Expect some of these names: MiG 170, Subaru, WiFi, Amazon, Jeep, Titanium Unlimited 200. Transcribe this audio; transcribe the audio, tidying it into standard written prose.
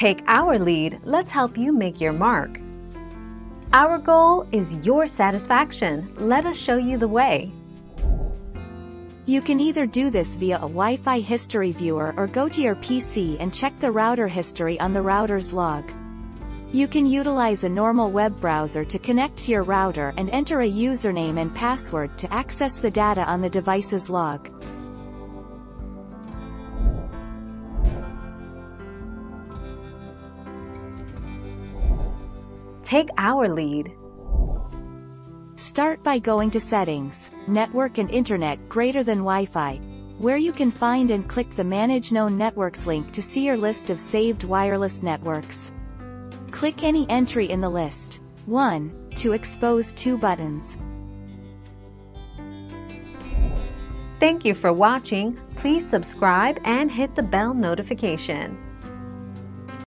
Take our lead, let's help you make your mark. Our goal is your satisfaction. Let us show you the way. You can either do this via a Wi-Fi history viewer or go to your PC and check the router history on the router's log. You can utilize a normal web browser to connect to your router and enter a username and password to access the data on the device's log. Take our lead. Start by going to Settings, Network and Internet greater than Wi-Fi, where you can find and click the Manage Known Networks link to see your list of saved wireless networks. Click any entry in the list. 1, to expose 2 buttons. Thank you for watching. Please subscribe and hit the bell notification.